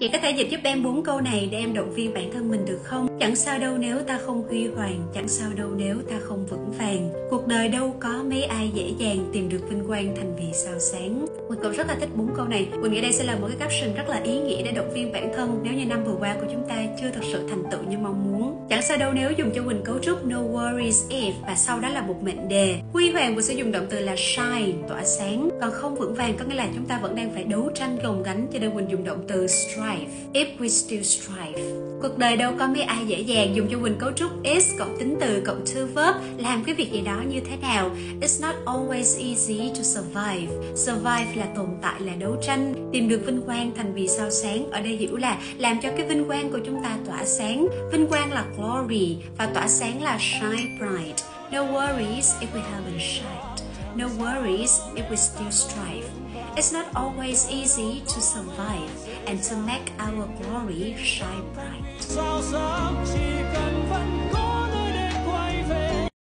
Chị có thể dịch giúp em 4 câu này để em động viên bản thân mình được không? Chẳng sao đâu nếu ta không huy hoàng, chẳng sao đâu nếu ta không vững vàng. Cuộc đời đâu có mấy ai dễ dàng tìm được vinh quang thành vì sao sáng. Mình cũng rất là thích 4 câu này. Mình nghĩ đây sẽ là một cái caption rất là ý nghĩa để động viên bản thân nếu như năm vừa qua của chúng ta chưa thật sự thành tựu như mong muốn. Chẳng sao đâu nếu dùng cho Quỳnh cấu trúc no worries if và sau đó là một mệnh đề. Huy hoàng Quỳnh sẽ dùng động từ là shine, tỏa sáng. Còn không vững vàng có nghĩa là chúng ta vẫn đang phải đấu tranh gồng gánh, cho nên Quỳnh dùng động từ strive, if we still strive. Cuộc đời đâu có mấy ai dễ dàng dùng cho Quỳnh cấu trúc is cộng tính từ cộng to verb, làm cái việc gì đó như thế nào. It's not always easy to survive. Survive là tồn tại, là đấu tranh. Tìm được vinh quang thành vì sao sáng, ở đây hiểu là làm cho cái vinh quang của chúng ta tỏa sáng. Vinh quang là glory và tỏa sáng là shine bright. No worries if we haven't shined. No worries if we still strive. It's not always easy to survive and to make our glory shine bright.